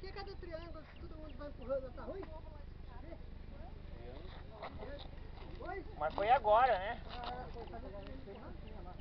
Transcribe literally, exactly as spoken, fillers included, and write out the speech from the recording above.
aqui, cadê o triângulo? Todo mundo vai empurrando, tá ruim? Mas foi agora, né? Ah, foi, tá,